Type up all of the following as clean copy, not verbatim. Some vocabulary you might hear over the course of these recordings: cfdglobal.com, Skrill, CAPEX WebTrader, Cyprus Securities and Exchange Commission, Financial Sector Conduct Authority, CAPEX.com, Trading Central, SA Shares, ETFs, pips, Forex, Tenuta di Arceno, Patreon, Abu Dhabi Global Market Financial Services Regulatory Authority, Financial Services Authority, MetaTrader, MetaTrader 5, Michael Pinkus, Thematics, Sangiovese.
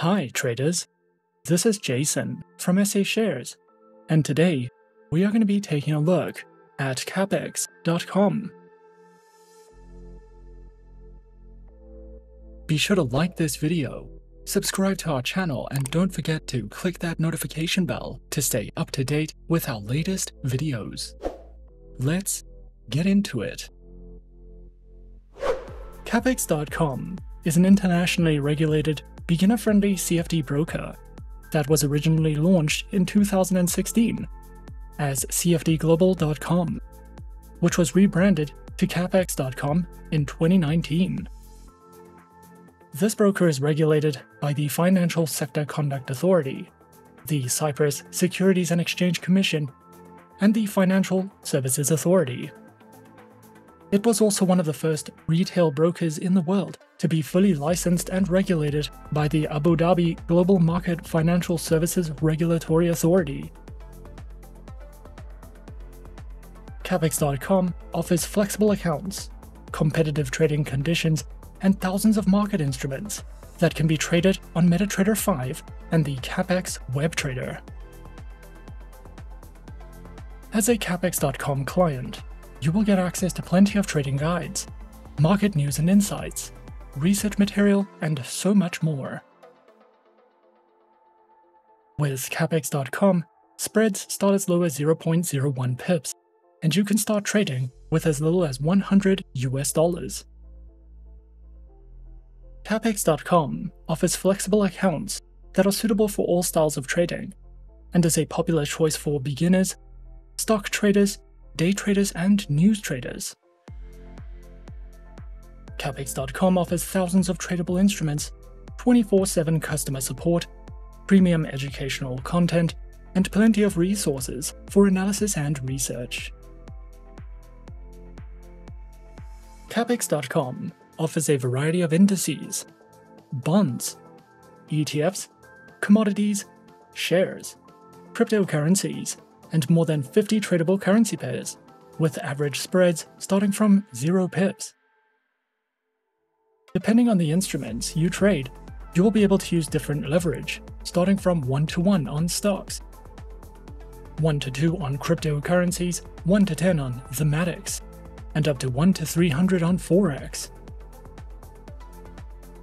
Hi traders, this is Jason from SA Shares, and today we are going to be taking a look at CAPEX.com. Be sure to like this video, subscribe to our channel, and don't forget to click that notification bell to stay up to date with our latest videos. Let's get into it. CAPEX.com is an internationally regulated beginner-friendly CFD broker that was originally launched in 2016 as cfdglobal.com, which was rebranded to CAPEX.com in 2019. This broker is regulated by the Financial Sector Conduct Authority, the Cyprus Securities and Exchange Commission, and the Financial Services Authority. It was also one of the first retail brokers in the world to be fully licensed and regulated by the Abu Dhabi Global Market Financial Services Regulatory Authority. CAPEX.com offers flexible accounts, competitive trading conditions, and thousands of market instruments that can be traded on MetaTrader 5 and the CAPEX WebTrader. As a CAPEX.com client, you will get access to plenty of trading guides, market news and insights, research material, and so much more. With CAPEX.com, spreads start as low as 0.01 pips, and you can start trading with as little as $100. CAPEX.com offers flexible accounts that are suitable for all styles of trading, and is a popular choice for beginners, stock traders, day traders, and news traders. CAPEX.com offers thousands of tradable instruments, 24/7 customer support, premium educational content, and plenty of resources for analysis and research. CAPEX.com offers a variety of indices, bonds, ETFs, commodities, shares, cryptocurrencies, and more than 50 tradable currency pairs, with average spreads starting from 0 pips. Depending on the instruments you trade, you will be able to use different leverage, starting from 1-to-1 on stocks, 1-to-2 on cryptocurrencies, 1-to-10 on Thematics, and up to 1-to-300 on Forex.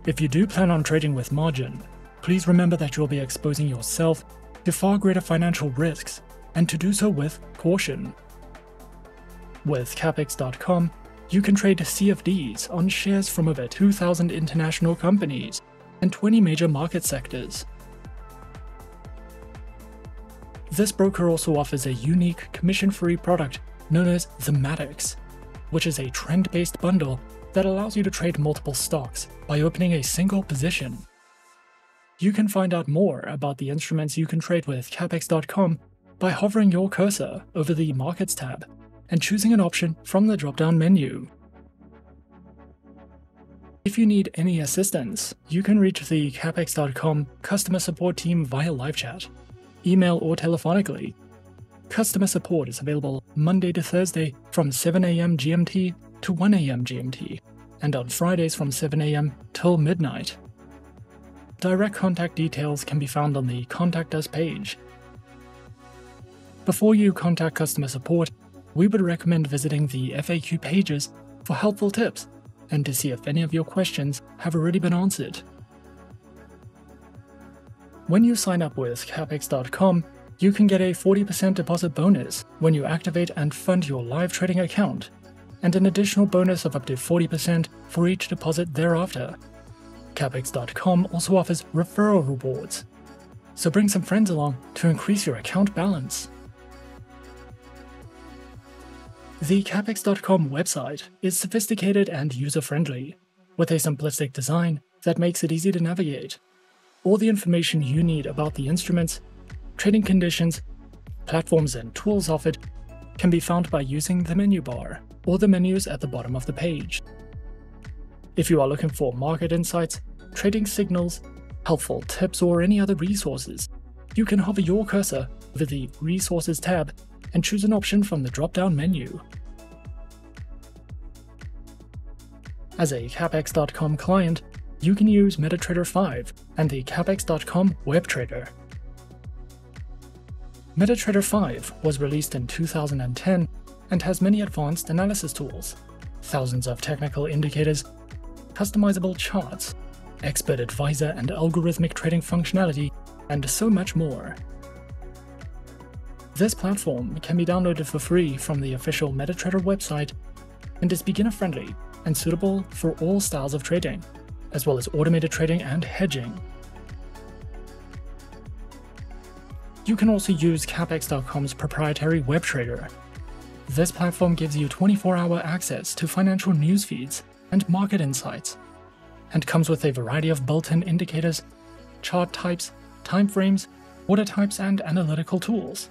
If you do plan on trading with margin, please remember that you'll be exposing yourself to far greater financial risks, and to do so with caution. With CAPEX.com, you can trade CFDs on shares from over 2,000 international companies and 20 major market sectors. This broker also offers a unique commission-free product known as Thematics, which is a trend-based bundle that allows you to trade multiple stocks by opening a single position. You can find out more about the instruments you can trade with CAPEX.com by hovering your cursor over the Markets tab and choosing an option from the drop-down menu. If you need any assistance, you can reach the CAPEX.com customer support team via live chat, email, or telephonically. Customer support is available Monday to Thursday from 7 AM GMT to 1 AM GMT, and on Fridays from 7 AM till midnight. Direct contact details can be found on the Contact Us page. Before you contact customer support, we would recommend visiting the FAQ pages for helpful tips and to see if any of your questions have already been answered. When you sign up with CAPEX.com, you can get a 40% deposit bonus when you activate and fund your live trading account, and an additional bonus of up to 40% for each deposit thereafter. CAPEX.com also offers referral rewards, so bring some friends along to increase your account balance. The CAPEX.com website is sophisticated and user-friendly, with a simplistic design that makes it easy to navigate. All the information you need about the instruments, trading conditions, platforms, and tools offered can be found by using the menu bar or the menus at the bottom of the page. If you are looking for market insights, trading signals, helpful tips, or any other resources, you can hover your cursor over the Resources tab and choose an option from the drop-down menu. As a CAPEX.com client, you can use MetaTrader 5 and the CAPEX.com WebTrader. MetaTrader 5 was released in 2010 and has many advanced analysis tools, thousands of technical indicators, customizable charts, expert advisor and algorithmic trading functionality, and so much more. This platform can be downloaded for free from the official MetaTrader website and is beginner-friendly and suitable for all styles of trading, as well as automated trading and hedging. You can also use CAPEX.com's proprietary WebTrader. This platform gives you 24-hour access to financial news feeds and market insights, and comes with a variety of built-in indicators, chart types, timeframes, order types, and analytical tools.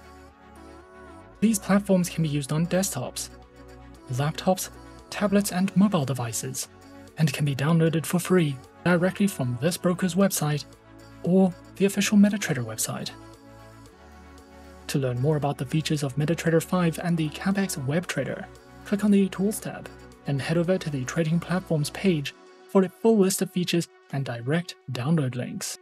These platforms can be used on desktops, laptops, tablets, and mobile devices, and can be downloaded for free directly from this broker's website or the official MetaTrader website. To learn more about the features of MetaTrader 5 and the CAPEX WebTrader, click on the Tools tab and head over to the Trading Platforms page for a full list of features and direct download links.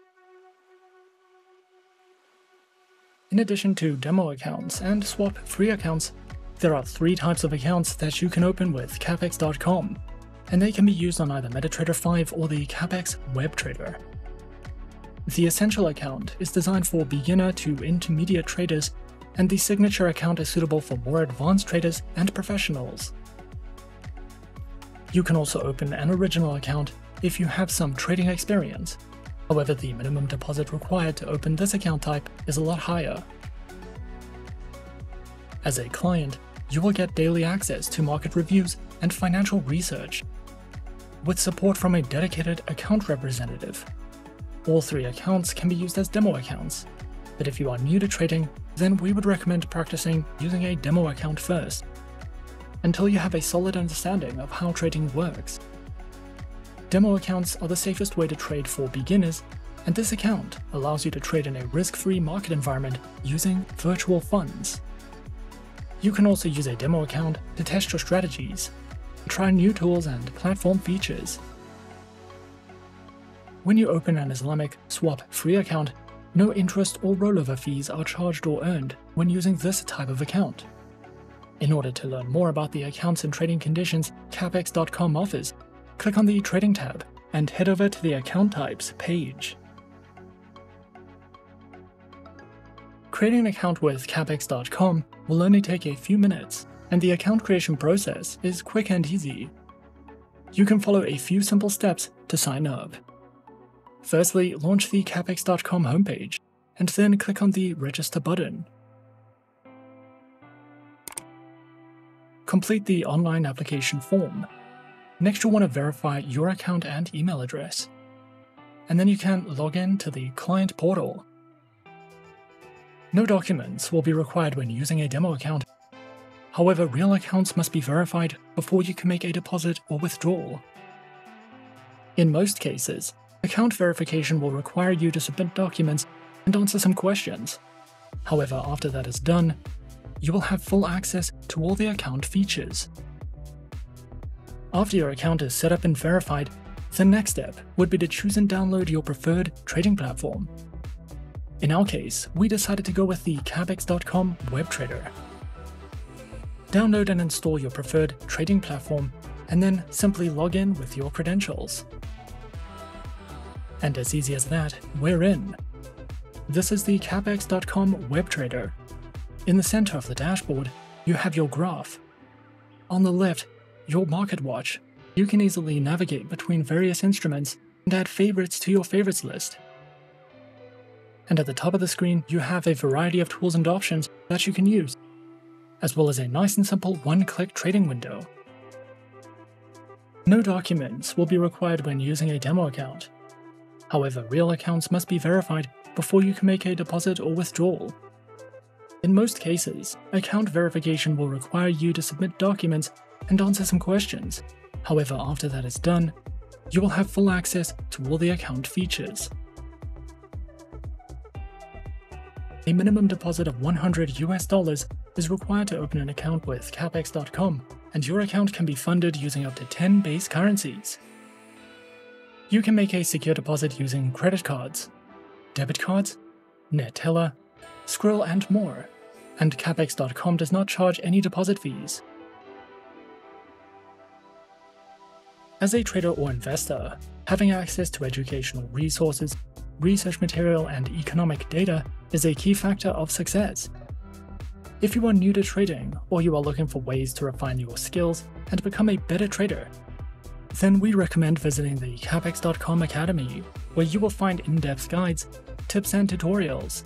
In addition to demo accounts and swap-free accounts, there are 3 types of accounts that you can open with CAPEX.com, and they can be used on either MetaTrader 5 or the CAPEX WebTrader. The Essential account is designed for beginner to intermediate traders, and the Signature account is suitable for more advanced traders and professionals. You can also open an Original account if you have some trading experience. However, the minimum deposit required to open this account type is a lot higher. As a client, you will get daily access to market reviews and financial research, with support from a dedicated account representative. All 3 accounts can be used as demo accounts, but if you are new to trading, then we would recommend practicing using a demo account first, until you have a solid understanding of how trading works. Demo accounts are the safest way to trade for beginners, and this account allows you to trade in a risk-free market environment using virtual funds. You can also use a demo account to test your strategies, try new tools and platform features. When you open an Islamic swap-free account, no interest or rollover fees are charged or earned when using this type of account. In order to learn more about the accounts and trading conditions CAPEX.com offers, click on the Trading tab and head over to the Account Types page. Creating an account with CAPEX.com will only take a few minutes, and the account creation process is quick and easy. You can follow a few simple steps to sign up. Firstly, launch the CAPEX.com homepage, and then click on the Register button. Complete the online application form. Next, you'll want to verify your account and email address, and then you can log in to the client portal. No documents will be required when using a demo account. However, real accounts must be verified before you can make a deposit or withdrawal. In most cases, account verification will require you to submit documents and answer some questions. However, after that is done, you will have full access to all the account features. After your account is set up and verified, the next step would be to choose and download your preferred trading platform. In our case, we decided to go with the CAPEX.com WebTrader. Download and install your preferred trading platform, and then simply log in with your credentials. And as easy as that, we're in. This is the CAPEX.com WebTrader. In the center of the dashboard, you have your graph. On the left, your market watch. You can easily navigate between various instruments and add favorites to your favorites list. And at the top of the screen, you have a variety of tools and options that you can use, as well as a nice and simple one-click trading window. No documents will be required when using a demo account. However, real accounts must be verified before you can make a deposit or withdrawal. In most cases, account verification will require you to submit documents and answer some questions. However, after that is done, you will have full access to all the account features. A minimum deposit of $100 is required to open an account with CAPEX.com, and your account can be funded using up to 10 base currencies. You can make a secure deposit using credit cards, debit cards, net teller, Skrill and more, and CAPEX.com does not charge any deposit fees. As a trader or investor, having access to educational resources, research material and economic data is a key factor of success. If you are new to trading or you are looking for ways to refine your skills and become a better trader, then we recommend visiting the CAPEX.com Academy, where you will find in-depth guides, tips and tutorials.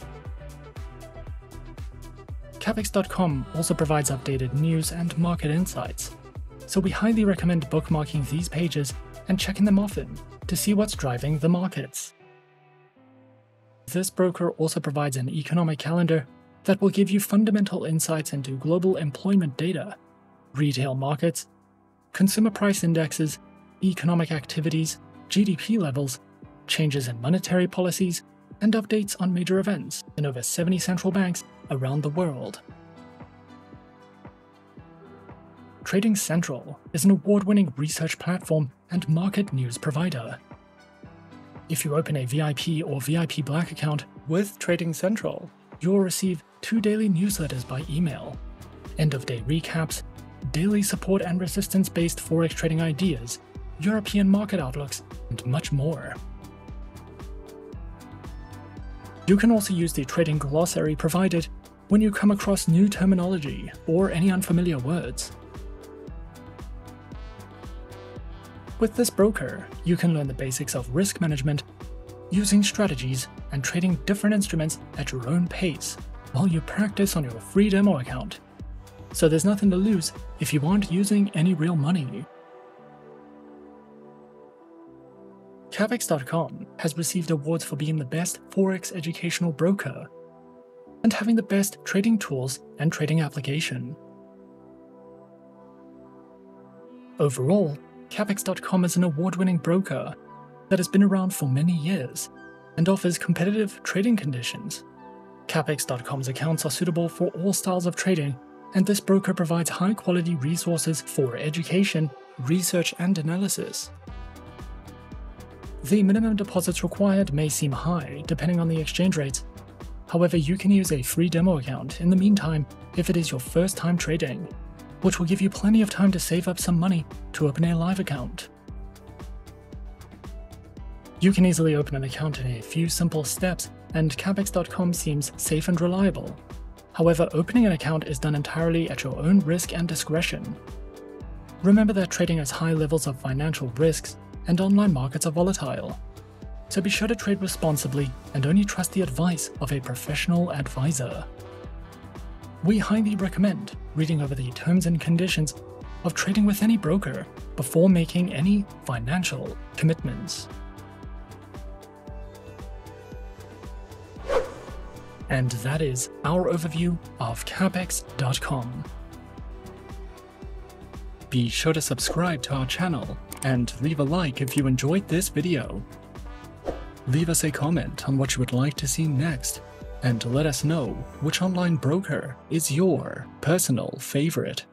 CAPEX.com also provides updated news and market insights, so we highly recommend bookmarking these pages and checking them often to see what's driving the markets. This broker also provides an economic calendar that will give you fundamental insights into global employment data, retail markets, consumer price indexes, economic activities, GDP levels, changes in monetary policies, and updates on major events in over 70 central banks around the world. Trading Central is an award-winning research platform and market news provider. If you open a VIP or VIP Black account with Trading Central, you'll receive 2 daily newsletters by email, end-of-day recaps, daily support and resistance-based forex trading ideas, European market outlooks, and much more. You can also use the trading glossary provided when you come across new terminology or any unfamiliar words. With this broker, you can learn the basics of risk management, using strategies, and trading different instruments at your own pace while you practice on your free demo account. So there's nothing to lose if you aren't using any real money. CAPEX.com has received awards for being the best forex educational broker and having the best trading tools and trading application. Overall, CAPEX.com is an award-winning broker that has been around for many years and offers competitive trading conditions. CAPEX.com's accounts are suitable for all styles of trading, and this broker provides high-quality resources for education, research, and analysis. The minimum deposits required may seem high depending on the exchange rates. However, you can use a free demo account in the meantime if it is your first time trading, which will give you plenty of time to save up some money to open a live account. You can easily open an account in a few simple steps, and CAPEX.com seems safe and reliable. However, opening an account is done entirely at your own risk and discretion. Remember that trading has high levels of financial risks and online markets are volatile. So be sure to trade responsibly and only trust the advice of a professional advisor. We highly recommend reading over the terms and conditions of trading with any broker before making any financial commitments. And that is our overview of CAPEX.com. Be sure to subscribe to our channel and leave a like if you enjoyed this video. Leave us a comment on what you would like to see next, and let us know which online broker is your personal favorite.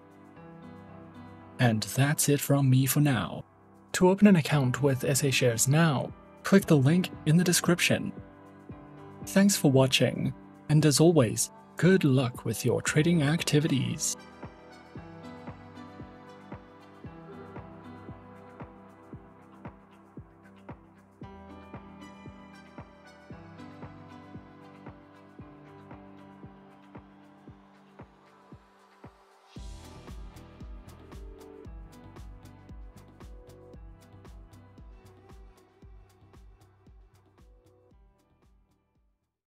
And that's it from me for now. To open an account with SA Shares now, click the link in the description. Thanks for watching, and as always, good luck with your trading activities.